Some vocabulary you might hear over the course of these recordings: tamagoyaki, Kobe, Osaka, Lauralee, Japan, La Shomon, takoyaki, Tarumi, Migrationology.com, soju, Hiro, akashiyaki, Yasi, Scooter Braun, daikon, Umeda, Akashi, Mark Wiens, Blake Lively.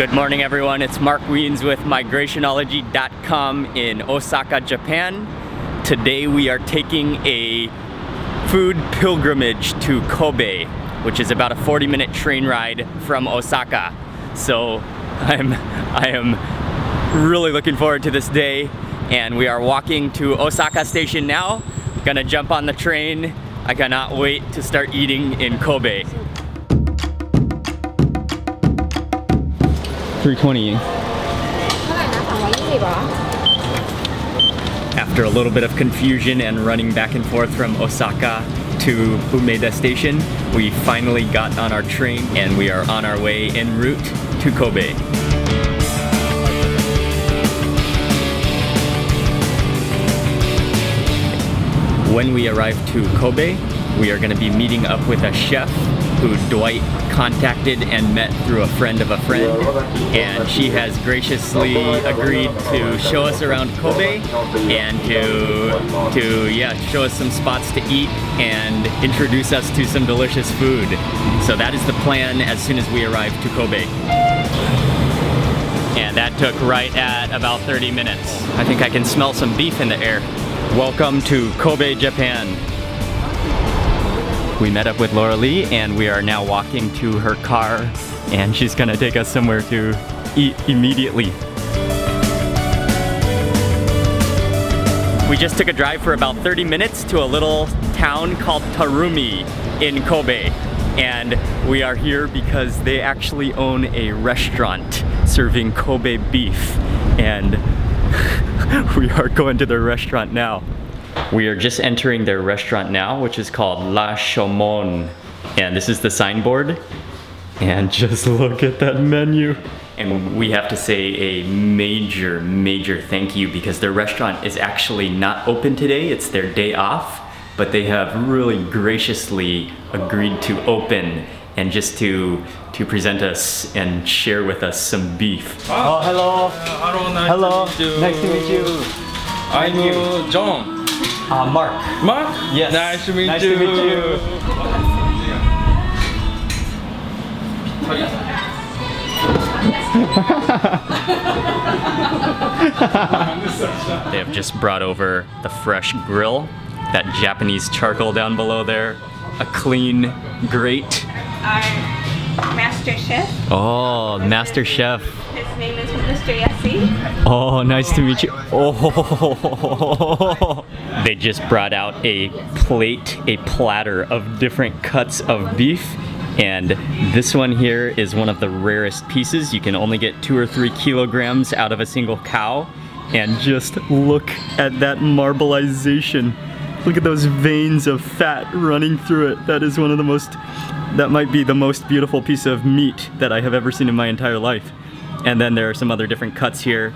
Good morning, everyone. It's Mark Wiens with Migrationology.com in Osaka, Japan. Today we are taking a food pilgrimage to Kobe, which is about a 40-minute train ride from Osaka. So I am really looking forward to this day, and we are walking to Osaka station now. Gonna jump on the train. I cannot wait to start eating in Kobe. 320. After a little bit of confusion and running back and forth from Osaka to Umeda station, we finally got on our train and we are on our way en route to Kobe. When we arrive to Kobe, we are going to be meeting up with a chef who Dwight contacted and met through a friend, and she has graciously agreed to show us around Kobe and to show us some spots to eat and introduce us to some delicious food. So that is the plan as soon as we arrive to Kobe. And that took right at about 30 minutes. I think I can smell some beef in the air. Welcome to Kobe, Japan. We met up with Lauralee and we are now walking to her car, and she's gonna take us somewhere to eat immediately. We just took a drive for about 30 minutes to a little town called Tarumi in Kobe. And we are here because they actually own a restaurant serving Kobe beef. And we are going to their restaurant now. We are just entering their restaurant now, which is called La Shomon. And this is the signboard. And just look at that menu. And we have to say a major, major thank you because their restaurant is actually not open today. It's their day off, but they have really graciously agreed to open and just to present us and share with us some beef. Oh, hello. Hello. Nice to meet you. I'm John. Mark. Mark? Yes. Nice to meet you. They have just brought over the fresh grill, that Japanese charcoal down below there, a clean grate. Our master chef. Oh, master chef. His name is Mr. Yasi. Oh, nice to meet you. Oh. They just brought out a platter of different cuts of beef, and this one here is one of the rarest pieces. You can only get 2 or 3 kilograms out of a single cow, and just look at that marbleization. Look at those veins of fat running through it. That is one of the most, that might be the most beautiful piece of meat that I have ever seen in my entire life. And then there are some other different cuts here,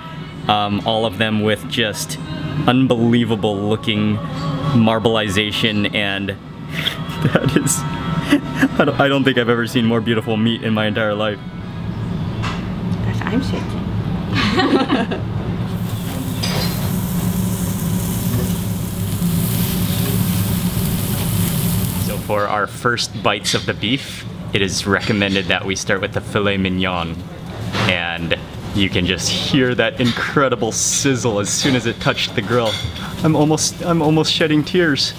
all of them with just unbelievable looking marbleization, and that is, I don't think I've ever seen more beautiful meat in my entire life. Gosh, I'm shaking. So for our first bites of the beef, it is recommended that we start with the filet mignon, and you can just hear that incredible sizzle as soon as it touched the grill. I'm almost shedding tears.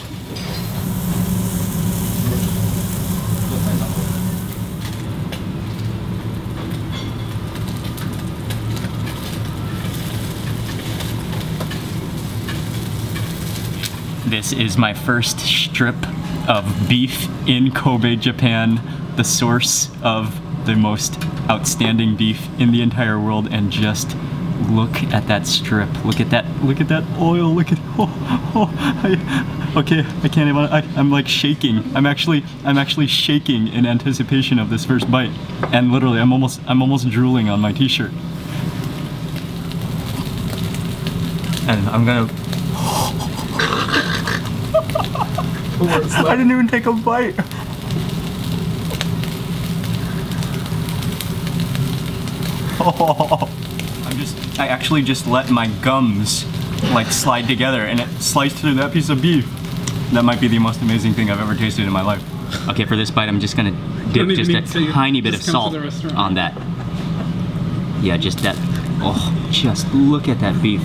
This is my first strip of beef in Kobe, Japan, the source of the most outstanding beef in the entire world, and just look at that strip. Look at that oil. I'm like shaking. I'm actually shaking in anticipation of this first bite, and literally I'm almost drooling on my t-shirt. And I'm gonna I didn't even take a bite. Oh. I actually just let my gums like slide together, and it sliced through that piece of beef. That might be the most amazing thing I've ever tasted in my life. Okay, for this bite I'm just gonna dip just a tiny bit of salt on that. Yeah, just that. Oh, just look at that beef.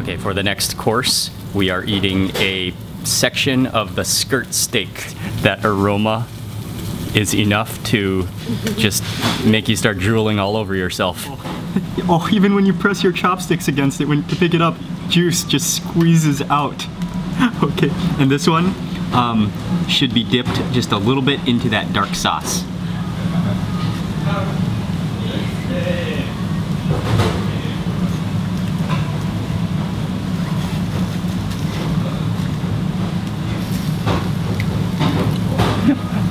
Okay, for the next course, we are eating a section of the skirt steak. That aroma is enough to just make you start drooling all over yourself. Oh, even when you press your chopsticks against it to pick it up, juice just squeezes out. Okay, and this one should be dipped just a little bit into that dark sauce.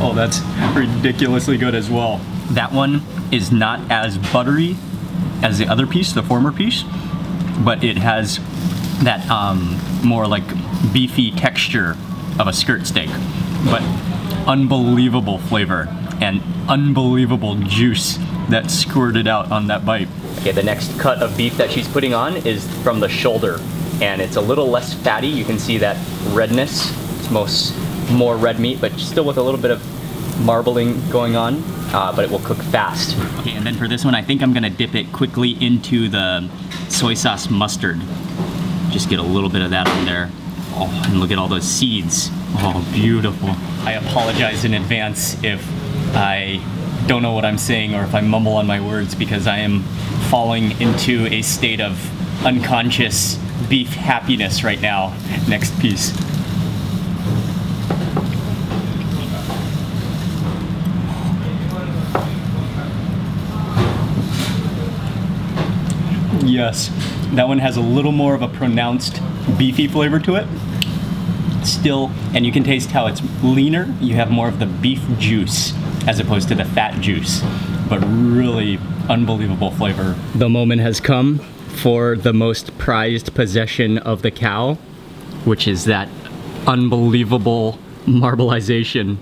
Oh, that's ridiculously good as well. That one is not as buttery as the other piece, the former piece, but it has that more like beefy texture of a skirt steak, but unbelievable flavor and unbelievable juice that squirted out on that bite. Okay, the next cut of beef that she's putting on is from the shoulder, and it's a little less fatty. You can see that redness. It's more red meat, but still with a little bit of marbling going on, but it will cook fast. Okay, and then for this one, I think I'm gonna dip it quickly into the soy sauce mustard. Just get a little bit of that on there. Oh, and look at all those seeds. Oh, beautiful. I apologize in advance if I don't know what I'm saying or if I mumble on my words, because I am falling into a state of unconscious beef happiness right now. Next piece. Yes, that one has a little more of a pronounced beefy flavor to it. Still, and you can taste how it's leaner. You have more of the beef juice as opposed to the fat juice, but really unbelievable flavor. The moment has come for the most prized possession of the cow, which is that unbelievable marbleization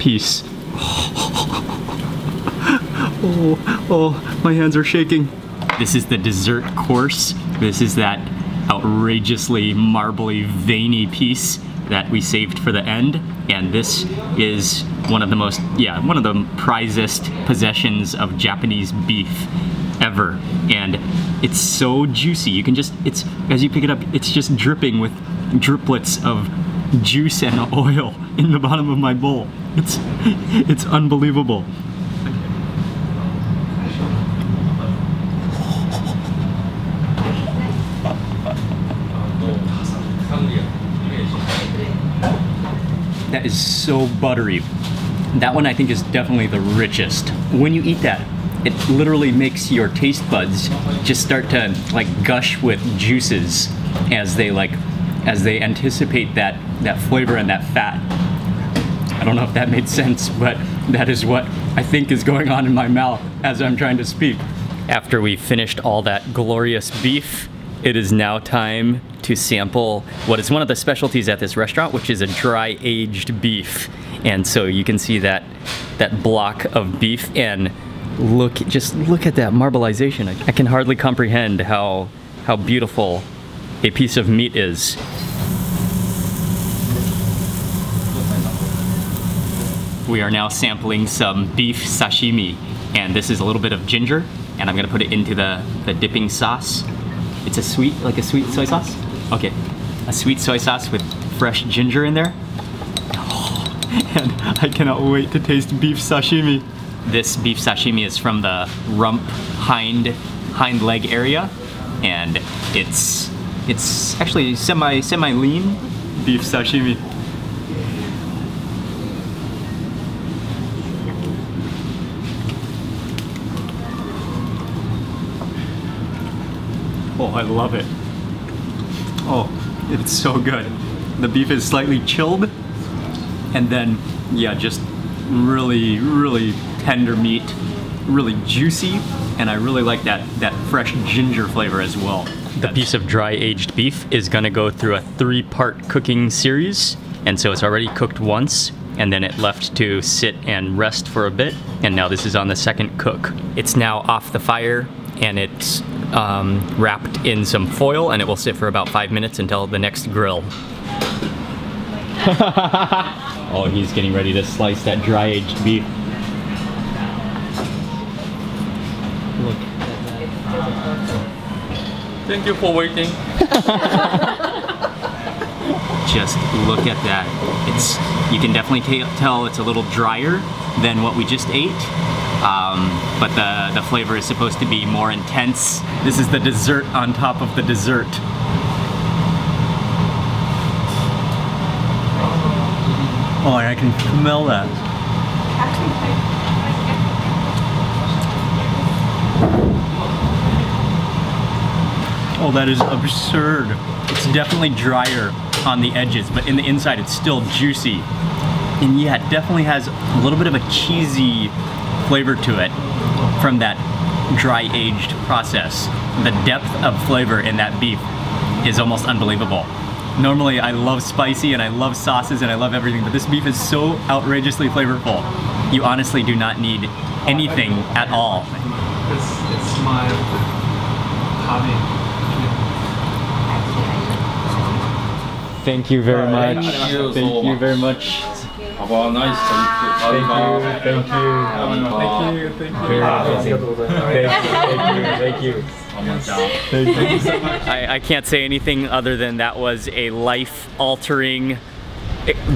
piece. Oh, my hands are shaking. This is the dessert course. This is that outrageously marbly, veiny piece that we saved for the end. And this is one of the most, one of the prizest possessions of Japanese beef ever. And it's so juicy. You can just, as you pick it up, it's just dripping with driplets of juice and oil in the bottom of my bowl. It's unbelievable. That is so buttery. That one I think is definitely the richest. When you eat that, it literally makes your taste buds just start to like gush with juices as they anticipate that flavor and that fat. I don't know if that made sense, but that is what I think is going on in my mouth as I'm trying to speak. After we finished all that glorious beef, it is now time to sample what is one of the specialties at this restaurant, which is a dry-aged beef. And so you can see that block of beef, and just look at that marbleization. I can hardly comprehend how beautiful a piece of meat is. We are now sampling some beef sashimi, and this is a little bit of ginger, and I'm gonna put it into the dipping sauce. It's a sweet, like a sweet soy sauce? Okay, a sweet soy sauce with fresh ginger in there. Oh, and I cannot wait to taste beef sashimi. This beef sashimi is from the rump, hind leg area, and it's actually semi lean beef sashimi. Oh, I love it. Oh, it's so good. The beef is slightly chilled, and then, yeah, just really, really tender meat, really juicy, and I really like that fresh ginger flavor as well. The piece of dry-aged beef is gonna go through a 3-part cooking series, and so it's already cooked once, and then it left to sit and rest for a bit, and now this is on the second cook. It's now off the fire, and it's wrapped in some foil, and it will sit for about 5 minutes until the next grill. Oh, he's getting ready to slice that dry-aged beef. Look. Thank you for waiting. Just look at that. It's, you can definitely tell it's a little drier than what we just ate, but the flavor is supposed to be more intense. This is the dessert on top of the dessert. Oh, and I can smell that. Oh, that is absurd. It's definitely drier on the edges, but in the inside it's still juicy. And yeah, it definitely has a little bit of a cheesy flavor to it from that dry-aged process. The depth of flavor in that beef is almost unbelievable. Normally, I love spicy and I love sauces and I love everything, but this beef is so outrageously flavorful. You honestly do not need anything at all. It's my hobby. Thank you very much. Thank you very much. Nice. Thank you. Thank you. Thank you. Thank you. Thank you so much. I can't say anything other than that was a life-altering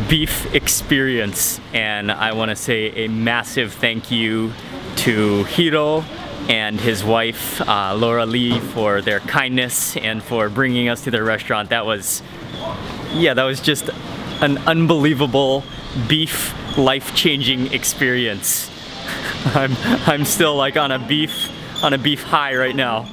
beef experience, and I want to say a massive thank you to Hiro and his wife Lauralee for their kindness and for bringing us to their restaurant. That was, yeah, that was just an unbelievable beef life-changing experience. I'm still like on a beef high right now.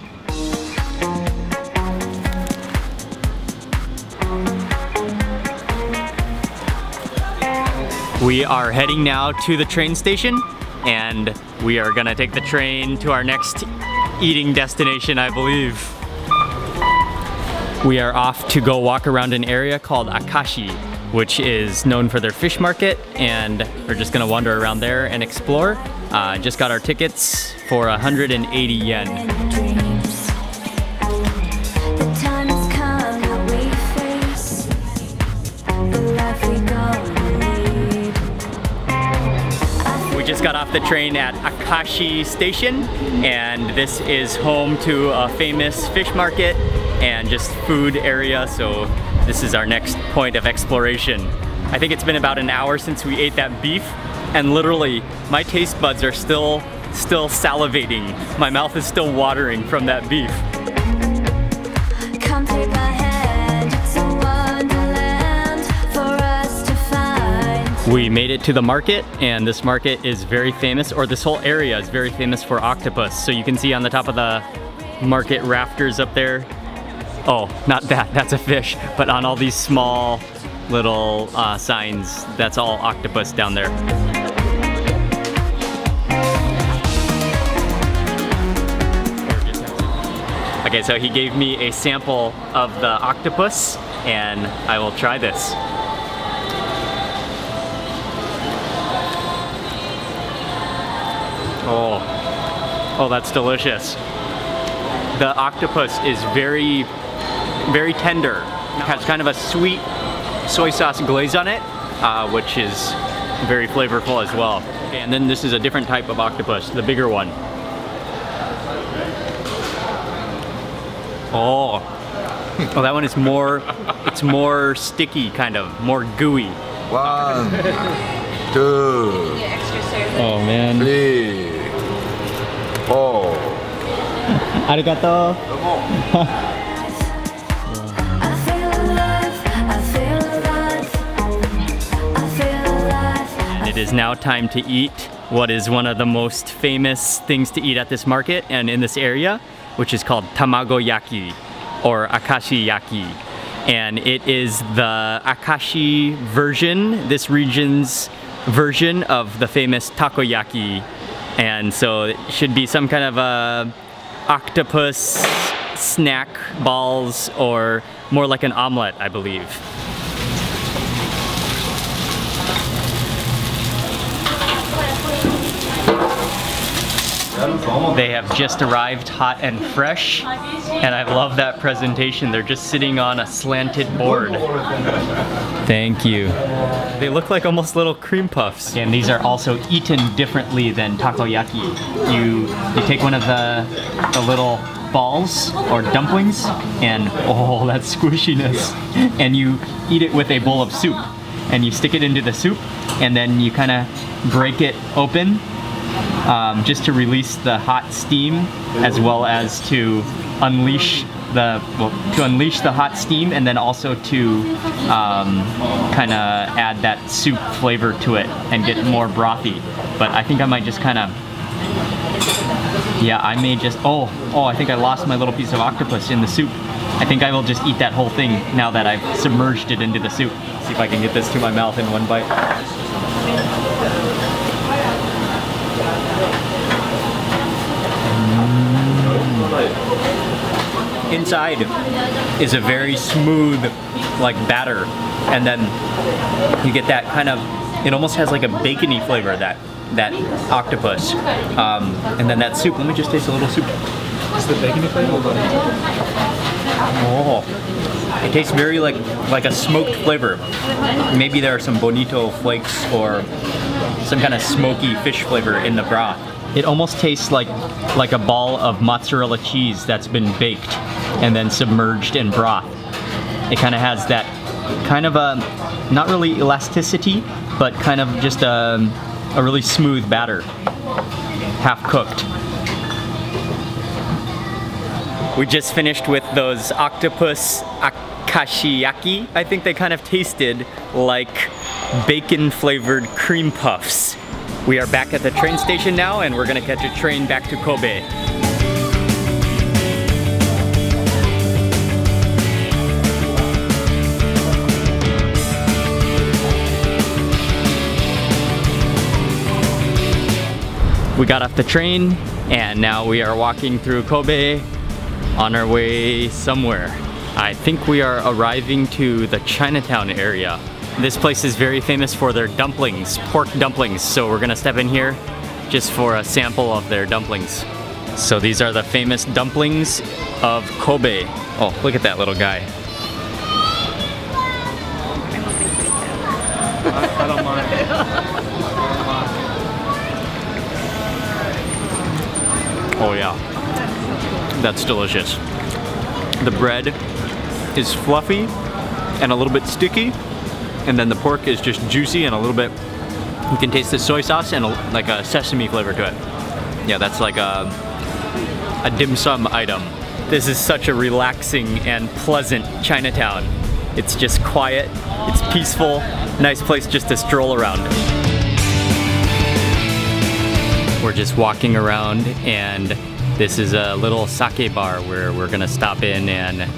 We are heading now to the train station, and we are gonna take the train to our next eating destination, I believe. We are off to go walk around an area called Akashi, which is known for their fish market, and we're just gonna wander around there and explore. Just got our tickets for 180 yen. Got off the train at Akashi Station, and this is home to a famous fish market and just food area, so this is our next point of exploration. I think it's been about an hour since we ate that beef, and literally my taste buds are still salivating. My mouth is still watering from that beef. We made it to the market, and this market is very famous, or this whole area is very famous for octopus. So you can see on the top of the market rafters up there, oh, not that, that's a fish, but on all these small little signs, that's all octopus down there. Okay, so he gave me a sample of the octopus, and I will try this. Oh, that's delicious. The octopus is very, very tender. It has kind of a sweet soy sauce glaze on it, which is very flavorful as well. And then this is a different type of octopus, the bigger one. Oh, that one is more sticky, kind of, more gooey. 1, 2. Oh man. 3, 4. Arigato. And it is now time to eat what is one of the most famous things to eat at this market and in this area, which is called tamagoyaki or akashiyaki. And it is the Akashi version, this region's version of the famous takoyaki, and so it should be some kind of a octopus snack balls, or more like an omelet, I believe. They have just arrived hot and fresh, and I love that presentation. They're just sitting on a slanted board. Thank you. They look like almost little cream puffs. And these are also eaten differently than takoyaki. You take one of the little balls or dumplings, and oh, that squishiness. And you eat it with a bowl of soup. And you stick it into the soup, and then you kind of break it open just to release the hot steam, as well as to unleash the hot steam, and then also to kind of add that soup flavor to it and get more brothy. But I think I might just kind of, yeah, I may just, oh, I think I lost my little piece of octopus in the soup. I think I will just eat that whole thing now that I've submerged it into the soup. See if I can get this to my mouth in one bite. Inside is a very smooth, like, batter, and then you get that kind of, it almost has like a bacony flavor, that octopus, and then that soup. Let me just taste a little soup. Is the bacony flavor? Oh, it tastes very like a smoked flavor. Maybe there are some bonito flakes or some kind of smoky fish flavor in the broth. It almost tastes like a ball of mozzarella cheese that's been baked and then submerged in broth. It kind of has that kind of a, not really elasticity, but kind of just a really smooth batter, half cooked. We just finished with those octopus akashiyaki. I think they kind of tasted like bacon-flavored cream puffs. We are back at the train station now, and we're gonna catch a train back to Kobe. We got off the train, and now we are walking through Kobe on our way somewhere. I think we are arriving to the Chinatown area. This place is very famous for their dumplings, pork dumplings, so we're gonna step in here just for a sample of their dumplings. So these are the famous dumplings of Kobe. Oh, look at that little guy. I don't mind. Oh yeah, that's delicious. The bread is fluffy and a little bit sticky, and then the pork is just juicy and a little bit, you can taste the soy sauce and like a sesame flavor to it. Yeah, that's like a dim sum item. This is such a relaxing and pleasant Chinatown. It's just quiet, it's peaceful, nice place just to stroll around. We're just walking around, and this is a little sake bar where we're gonna stop in and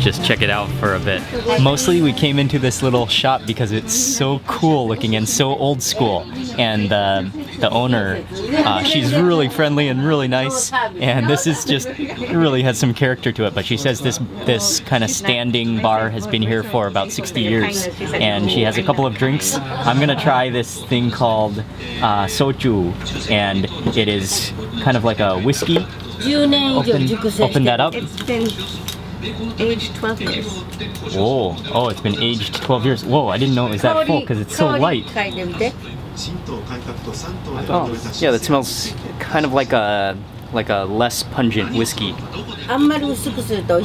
just check it out for a bit. Mostly we came into this little shop because it's so cool looking and so old school, and the owner, she's really friendly and really nice, and this is just, it really has some character to it, but she says this kind of standing bar has been here for about 60 years, and she has a couple of drinks. I'm gonna try this thing called soju, and it is kind of like a whiskey. Open that up. Aged 12 years. Whoa, oh, it's been aged 12 years. Whoa, I didn't know it was that full because it's so light. Oh, yeah, that smells kind of like a less pungent whiskey. Oh,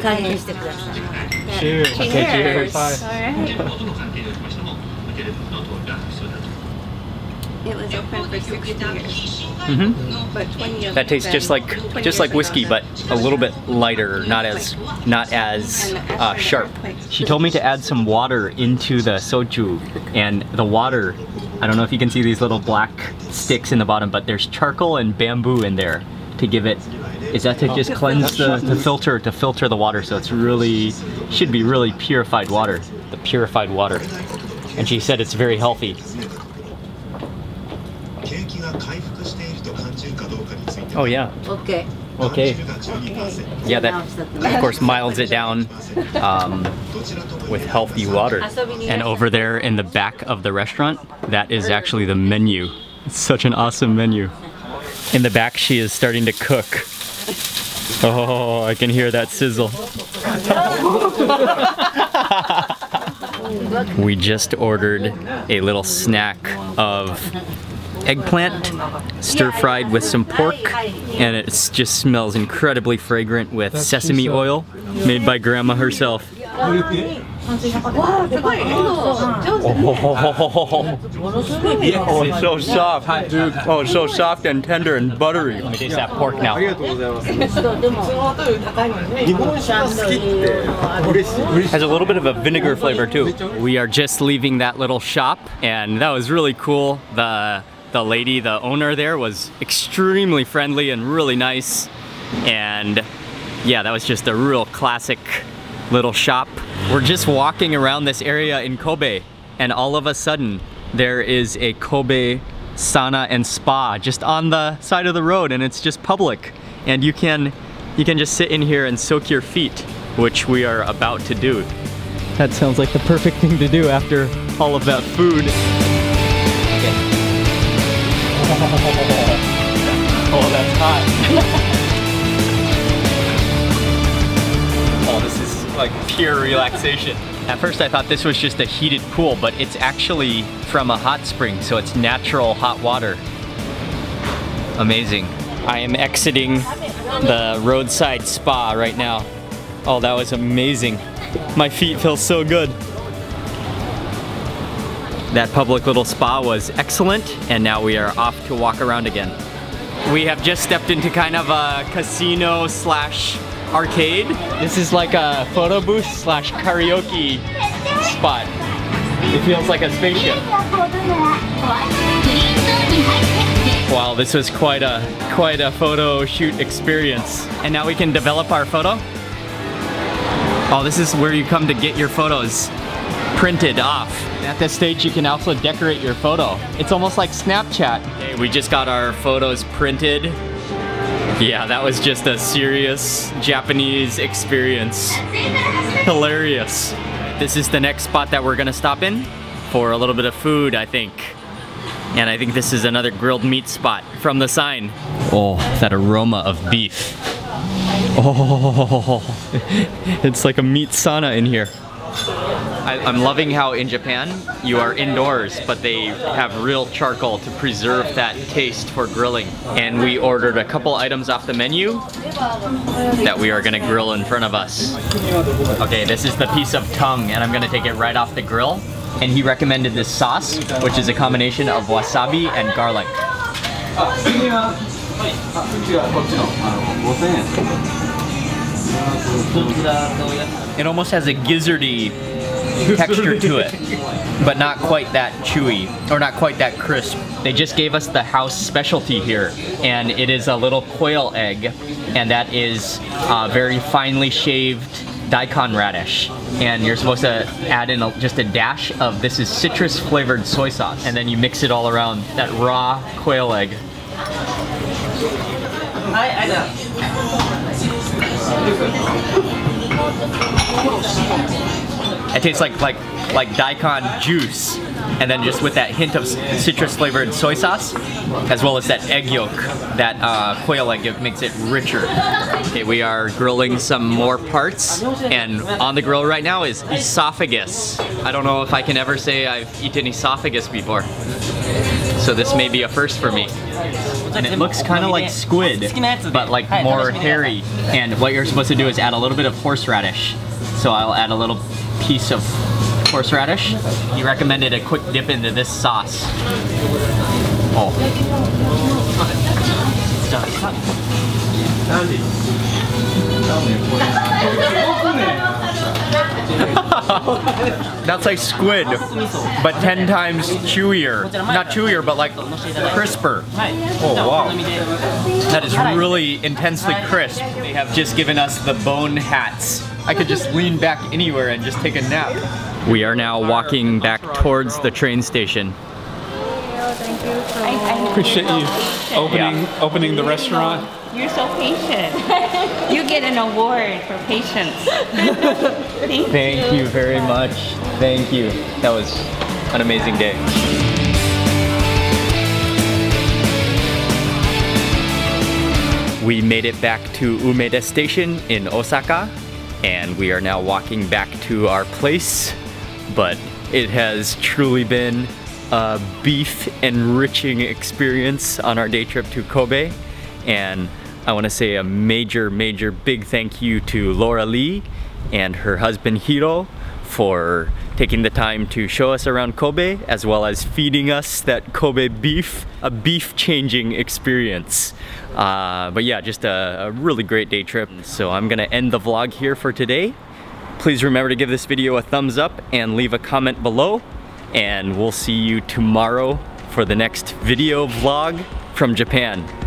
sorry. Cheers. Okay, cheers. All right. It was open for 60 years. Mm-hmm. But 20 of that tastes just like whiskey, but a little bit lighter, not as sharp. She told me to add some water into the soju, and the water, I don't know if you can see these little black sticks in the bottom, but there's charcoal and bamboo in there to give it. Is that to just cleanse to filter the water, so it's really should be really purified water, the purified water. And she said it's very healthy. Oh yeah. Okay. Okay. Yeah, that of course milds it down with healthy water. And over there in the back of the restaurant, that is actually the menu. It's such an awesome menu. In the back, she is starting to cook. Oh, I can hear that sizzle. We just ordered a little snack of eggplant, stir-fried with some pork, and it just smells incredibly fragrant with sesame oil made by Grandma herself. Oh, it's so soft. Oh, it's so soft and tender and buttery. Let me taste that pork now. Has a little bit of a vinegar flavor too. We are just leaving that little shop, and that was really cool. The lady, the owner there, was extremely friendly and really nice. And yeah, that was just a real classic little shop. We're just walking around this area in Kobe, and all of a sudden there is a Kobe sauna and spa just on the side of the road, and it's just public. And you can just sit in here and soak your feet, which we are about to do. That sounds like the perfect thing to do after all of that food. Oh, that's hot. Oh, this is like pure relaxation. At first I thought this was just a heated pool, but it's actually from a hot spring, so it's natural hot water. Amazing. I am exiting the roadside spa right now. Oh, that was amazing. My feet feel so good. That public little spa was excellent, and now we are off to walk around again. We have just stepped into kind of a casino slash arcade. This is like a photo booth slash karaoke spot. It feels like a spaceship. Wow, this was quite a photo shoot experience. And now we can develop our photo. Oh, this is where you come to get your photos printed off. At this stage you can also decorate your photo. It's almost like Snapchat. Okay, we just got our photos printed. Yeah, that was just a serious Japanese experience. Hilarious. This is the next spot that we're gonna stop in for a little bit of food, I think. And I think this is another grilled meat spot from the sign. Oh, that aroma of beef. Oh, it's like a meat sauna in here. I'm loving how in Japan you are indoors, but they have real charcoal to preserve that taste for grilling. And we ordered a couple items off the menu that we are gonna grill in front of us. Okay, this is the piece of tongue, and I'm gonna take it right off the grill. And he recommended this sauce, which is a combination of wasabi and garlic. It almost has a gizzardy texture to it, but not quite that chewy, or not quite that crisp. They just gave us the house specialty here, and it is a little quail egg, and that is very finely shaved daikon radish. And you're supposed to add in just a dash of, this is citrus flavored soy sauce, and then you mix it all around, that raw quail egg. I know. It tastes like daikon juice, and then just with that hint of citrus flavored soy sauce, as well as that egg yolk, that quail egg yolk makes it richer. Okay, we are grilling some more parts, and on the grill right now is esophagus. I don't know if I can ever say I've eaten esophagus before. So this may be a first for me. And it looks kind of like squid, but like more hairy. And what you're supposed to do is add a little bit of horseradish. So I'll add a little piece of horseradish. He recommended a quick dip into this sauce. That's like squid, but 10 times chewier. Not chewier, but like crisper. Oh wow. That is really intensely crisp. They have just given us the bone hats. I could just lean back anywhere and just take a nap. We are now walking back towards the train station. Thank you. I appreciate you opening the restaurant. You're so patient. You get an award for patience. Thank you very much. Thank you. That was an amazing day. We made it back to Umeda Station in Osaka, and we are now walking back to our place, but it has truly been a beef enriching experience on our day trip to Kobe, and I want to say a major, major big thank you to Lauralee and her husband Hiro for taking the time to show us around Kobe, as well as feeding us that Kobe beef, a beef-changing experience. But yeah, just a really great day trip. So I'm gonna end the vlog here for today. Please remember to give this video a thumbs up and leave a comment below. And we'll see you tomorrow for the next video vlog from Japan.